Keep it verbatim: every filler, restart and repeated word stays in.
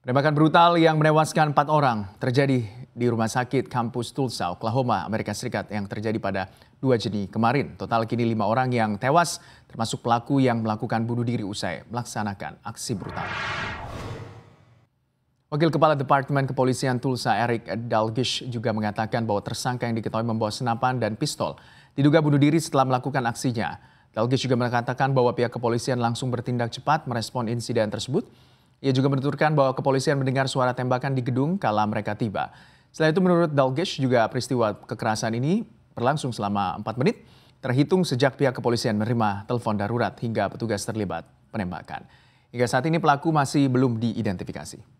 Penembakan brutal yang menewaskan empat orang terjadi di Rumah Sakit Kampus Tulsa, Oklahoma, Amerika Serikat yang terjadi pada dua Juni kemarin. Total kini lima orang yang tewas termasuk pelaku yang melakukan bunuh diri usai melaksanakan aksi brutal. Wakil Kepala Departemen Kepolisian Tulsa Eric Dalgleish juga mengatakan bahwa tersangka yang diketahui membawa senapan dan pistol diduga bunuh diri setelah melakukan aksinya. Dalgleish juga mengatakan bahwa pihak kepolisian langsung bertindak cepat merespon insiden tersebut. Ia juga menuturkan bahwa kepolisian mendengar suara tembakan di gedung kala mereka tiba. Selain itu menurut Dalgleish juga peristiwa kekerasan ini berlangsung selama empat menit terhitung sejak pihak kepolisian menerima telepon darurat hingga petugas terlibat penembakan. Hingga saat ini pelaku masih belum diidentifikasi.